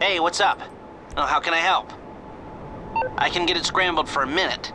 Hey, what's up? Oh, how can I help? I can get it scrambled for a minute.